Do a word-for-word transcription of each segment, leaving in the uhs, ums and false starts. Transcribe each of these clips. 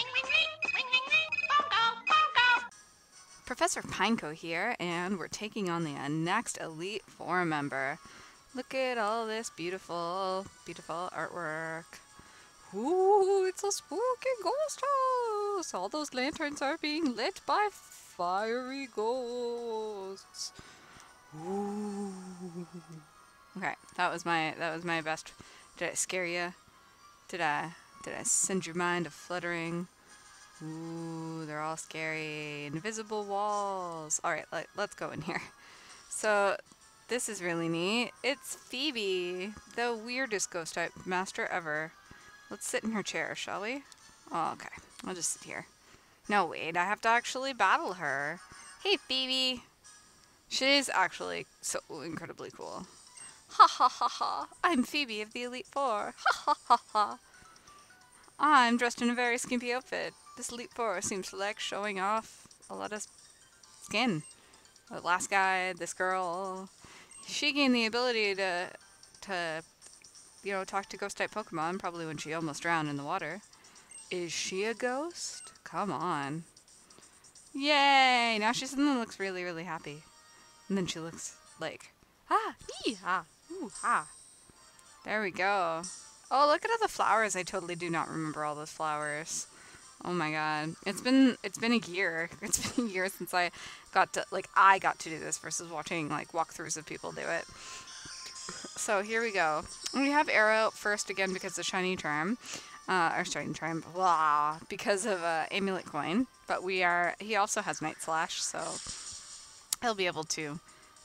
Ring, ring, ring, ring, ring, ring, Funko, Funko. Professor Pinko here, and we're taking on the next Elite Four member. Look at all this beautiful, beautiful artwork. Ooh, it's a spooky ghost house! All those lanterns are being lit by fiery ghosts. Ooh. Okay, that was my that was my best. Did I scare you? Did I did I send your mind a fluttering? Ooh, they're all scary. Invisible walls. All right, let, let's go in here. So this is really neat. It's Phoebe, the weirdest ghost type master ever. Let's sit in her chair, shall we? Oh, okay. I'll just sit here. No, wait. I have to actually battle her. Hey, Phoebe. She's actually so incredibly cool. Ha ha ha ha. I'm Phoebe of the Elite Four. Ha ha ha ha. I'm dressed in a very skimpy outfit. This Elite Four seems to like showing off a lot of skin. The last guy, this girl. She gained the ability to... to you know, talk to ghost-type Pokemon, probably when she almost drowned in the water. Is she a ghost? Come on. Yay! Now she suddenly looks really, really happy. And then she looks like, ah, yee-ha, ooh-ha. There we go. Oh, look at all the flowers. I totally do not remember all those flowers. Oh my god. It's been, it's been a year. It's been a year since I got to, like, I got to do this versus watching, like, walkthroughs of people do it. So here we go. We have Arrow first again because of Shiny Charm. Uh, or Shiny Charm, blah, because of uh, Amulet Coin. But we are, he also has Night Slash, so he'll be able to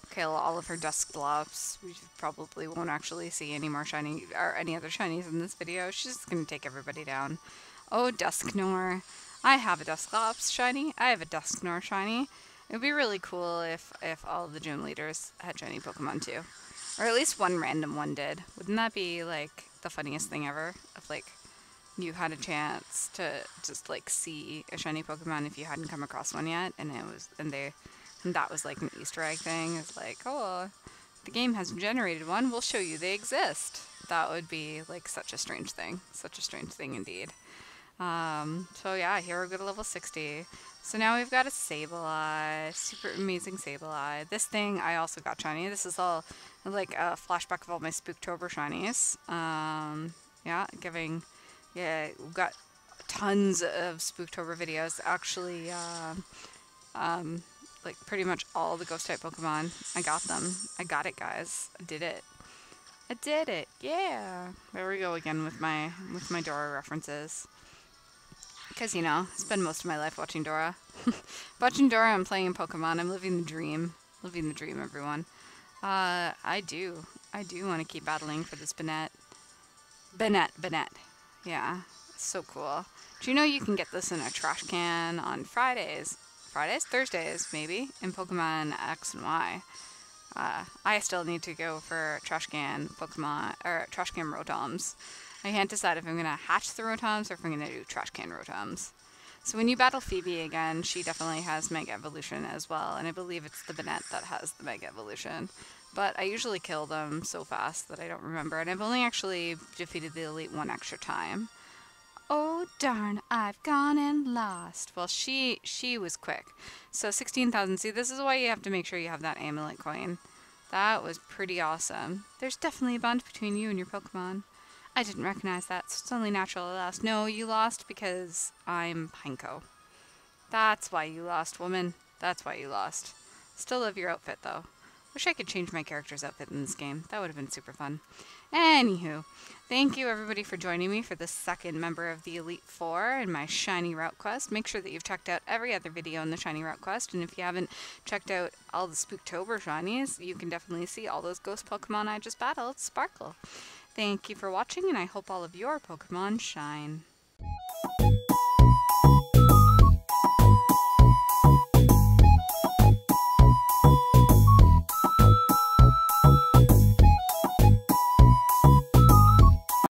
kill all of her Dusclops. We probably won't actually see any more Shiny, or any other Shinies in this video. She's just going to take everybody down. Oh, Dusknoir. I have a Dusclops Shiny. I have a Dusknoir Shiny. It would be really cool if, if all of the gym leaders had Shiny Pokemon too. Or at least one random one did. Wouldn't that be, like, the funniest thing ever? If, like, you had a chance to just, like, see a shiny Pokemon if you hadn't come across one yet, and it was, and they, and that was, like, an Easter egg thing. It's like, oh, the game hasn't generated one. We'll show you they exist. That would be, like, such a strange thing. Such a strange thing indeed. Um, so, yeah, here we go to level sixty. So now we've got a Sableye, super amazing Sableye. This thing I also got shiny. This is all like a flashback of all my Spooktober shinies. Um, yeah, giving, yeah, we've got tons of Spooktober videos. Actually, uh, um, like pretty much all the ghost type Pokemon, I got them. I got it, guys. I did it. I did it. Yeah. There we go again with my with my Dora references. Because, you know, I spend most of my life watching Dora. Watching Dora and playing Pokemon. I'm living the dream. Living the dream, everyone. Uh, I do. I do want to keep battling for this Banette. Banette. Banette. Yeah. So cool. Do you know you can get this in a trash can on Fridays? Fridays? Thursdays, maybe? In Pokemon X and Y. Uh, I still need to go for trash can Pokemon, or trash can Rotoms. I can't decide if I'm going to hatch the Rotoms or if I'm going to do trash can Rotoms. So when you battle Phoebe again, she definitely has Mega Evolution as well, and I believe it's the Banette that has the Mega Evolution. But I usually kill them so fast that I don't remember, and I've only actually defeated the Elite one extra time. Oh darn, I've gone and lost. Well, she she was quick. So sixteen thousand, see, this is why you have to make sure you have that Amulet Coin. That was pretty awesome. There's definitely a bond between you and your Pokemon. I didn't recognize that, so it's only natural I lost. No, you lost because I'm Pinko. That's why you lost, woman. That's why you lost. Still love your outfit, though. Wish I could change my character's outfit in this game. That would have been super fun. Anywho, thank you everybody for joining me for the second member of the Elite Four in my Shiny Route Quest. Make sure that you've checked out every other video in the Shiny Route Quest, and if you haven't checked out all the Spooktober Shinies, you can definitely see all those ghost Pokemon I just battled sparkle. Thank you for watching, and I hope all of your Pokemon shine.